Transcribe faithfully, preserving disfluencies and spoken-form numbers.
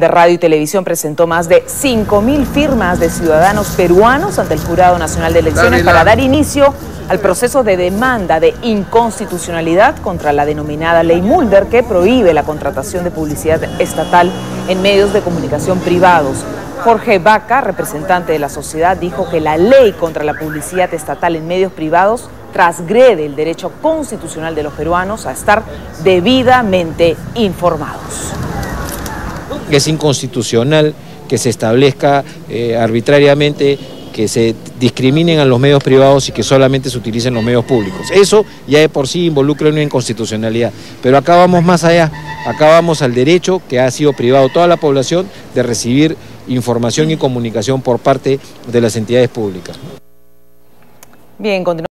de Radio y Televisión presentó más de cinco mil firmas de ciudadanos peruanos ante el Jurado Nacional de Elecciones para dar inicio al proceso de demanda de inconstitucionalidad contra la denominada ley Mulder, que prohíbe la contratación de publicidad estatal en medios de comunicación privados. Jorge Vaca, representante de la sociedad, dijo que la ley contra la publicidad estatal en medios privados transgrede el derecho constitucional de los peruanos a estar debidamente informados. Es inconstitucional que se establezca eh, arbitrariamente que se discriminen a los medios privados y que solamente se utilicen los medios públicos. Eso ya de por sí involucra una inconstitucionalidad. Pero acá vamos más allá, acá vamos al derecho que ha sido privado toda la población de recibir información y comunicación por parte de las entidades públicas. Bien, continuamos.